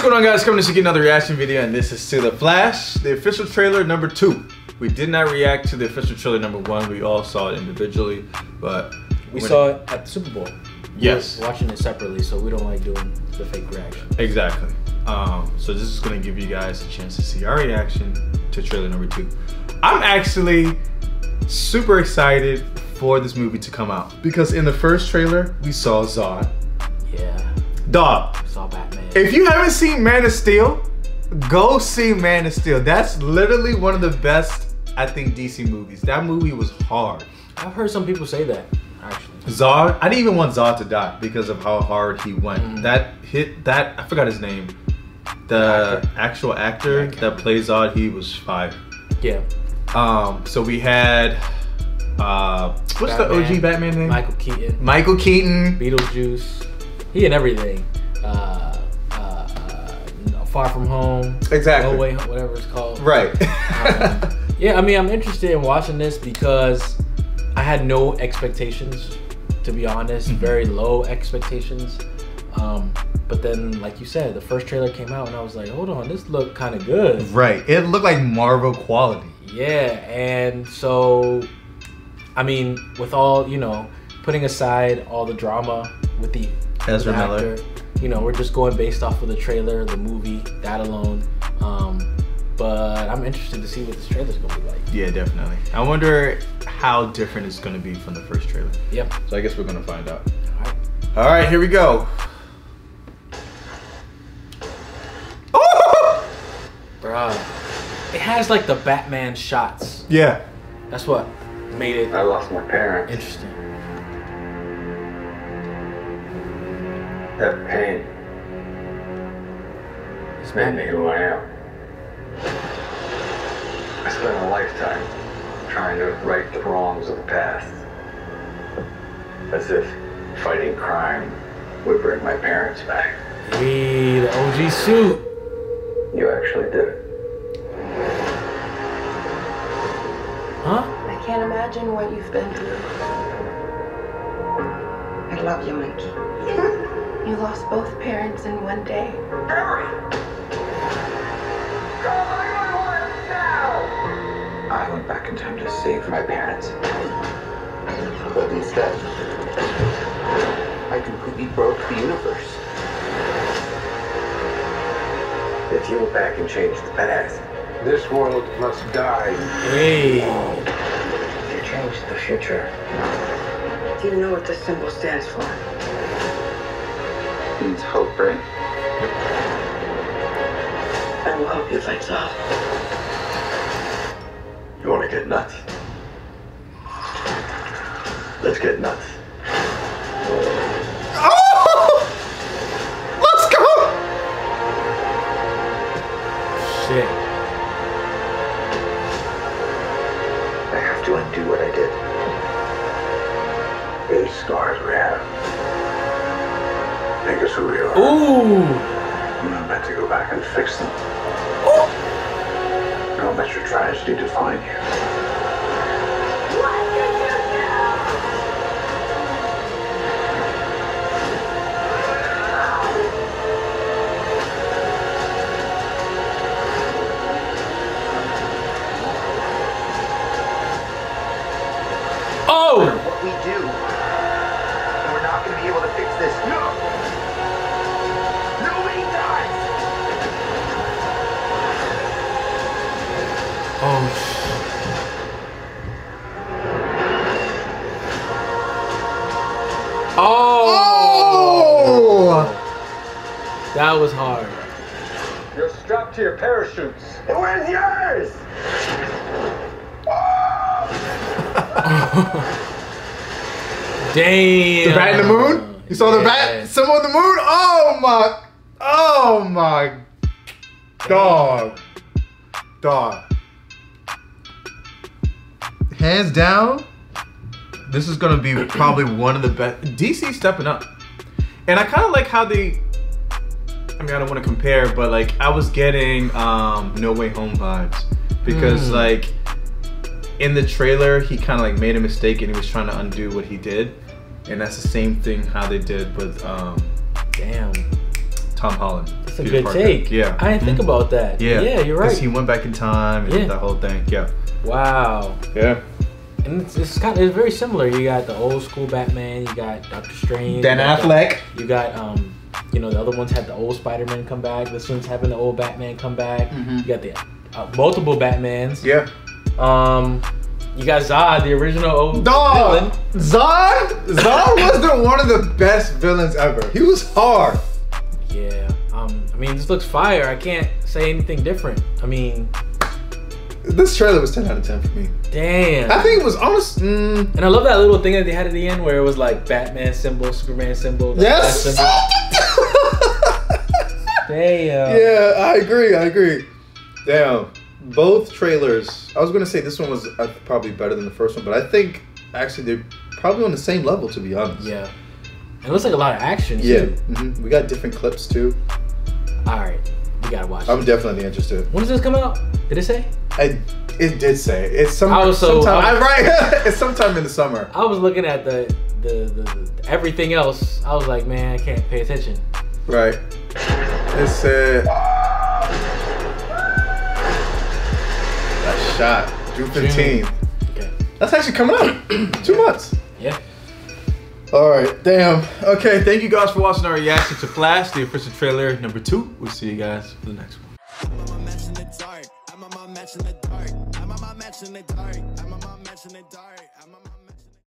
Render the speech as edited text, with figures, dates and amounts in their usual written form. What's going on, guys? Coming to another reaction video, and this is to The Flash, the official trailer number 2. We did not react to the official trailer number 1. We all saw it individually, but we saw it at the Super Bowl. Yes. We're watching it separately, so we don't like doing the fake reaction. Exactly. So this is going to give you guys a chance to see our reaction to trailer number 2. I'm actually super excited for this movie to come out because in the first trailer, we saw Zod. Yeah. Dog. We saw Batman. If you haven't seen Man of Steel, go see Man of Steel. That's literally one of the best, I think, DC movies. That movie was hard. I've heard some people say that, actually. Zod, I didn't even want Zod to die because of how hard he went. I forgot his name. The actual actor that plays Zod, he was fire. Yeah. So we had, what's the OG Batman name? Michael Keaton. Michael Keaton. Beetlejuice. He and everything. Far From Home. Exactly. No Way Home, whatever it's called. Right. Yeah, I mean, I'm interested in watching this because I had no expectations, to be honest. Very low expectations. But then, like you said, the first trailer came out and I was like, hold on, this looked kind of good. Right. It looked like Marvel quality. Yeah. And so, I mean, with all, you know, putting aside all the drama with the Ezra Miller, you know, we're just going based off of the trailer, the movie, that alone. But I'm interested to see what this trailer's gonna be like. Yeah, definitely. I wonder how different it's gonna be from the first trailer. Yep. So I guess we're gonna find out. All right. All right, here we go. Oh! Bro, it has like the Batman shots. Yeah. That's what made it. I lost my parents. Interesting. That pain has made me who I am. I spent a lifetime trying to right the wrongs of the past, as if fighting crime would bring my parents back. The OG suit. You actually did it. Huh? I can't imagine what you've been through. I love you, monkey. You lost both parents in one day. Hurry! Call 911 now! I went back in time to save my parents. But instead, I completely broke the universe. If you went back and changed the past, this world must die. Hey! You changed the future. Do you know what this symbol stands for? Needs hope, right? I will help you fight Zod. You want to get nuts? Let's get nuts. Oh! Let's go! Shit. I have to undo what I did. These scars we have. Make us who we are. Ooh! I'm not meant to go back and fix them. Ooh! Don't let your tragedy define you. What did you do? Oh! What we do, we're not going to be able to fix this. No! Oh, shit. Oh! That was hard. You're strapped to your parachutes. And where's yours? Oh! Damn. The bat in the moon? You saw the bat? Someone in the moon? Oh my. Dog. Hands down, this is going to be probably one of the best. DC stepping up. And I kind of like how they, I mean, I don't want to compare, but like I was getting No Way Home vibes because like in the trailer, he kind of like made a mistake and he was trying to undo what he did. And that's the same thing how they did with Tom Holland. That's a good take. Yeah. I didn't think about that. Yeah. Yeah, you're right. Because he went back in time and that whole thing. Yeah. Wow. Yeah. And it's kind of, it's very similar. You got the old school Batman. You got Doctor Strange. Ben Affleck. You got you know, the other ones had the old Spider-Man come back. This one's having the old Batman come back. Mm-hmm. You got the multiple Batmans. Yeah. You got Zod, the original old villain. Zod was one of the best villains ever. He was hard. Yeah. I mean, this looks fire. I can't say anything different. I mean, this trailer was 10 out of 10 for me. Damn. I think it was honest. And I love that little thing that they had at the end where it was like Batman symbol, Superman symbol. Yes. Symbol. Damn. Yeah, I agree. Damn. Both trailers. I was going to say this one was probably better than the first one, but I think actually they're probably on the same level, to be honest. Yeah. And it looks like a lot of action, too. Yeah. Mm-hmm. We got different clips, too. All right. We got to watch I'm definitely interested. When does this come out? Did it say? It did say. It's sometime in the summer. I was looking at the everything else. I was like, man, I can't pay attention. Right. It said... That shot. June 15th. Okay. That's actually coming up. 2 months. Yeah. Alright, damn. Okay, thank you guys for watching our reaction to Flash, the official trailer #2. We'll see you guys for the next one. I'm a match in the dark.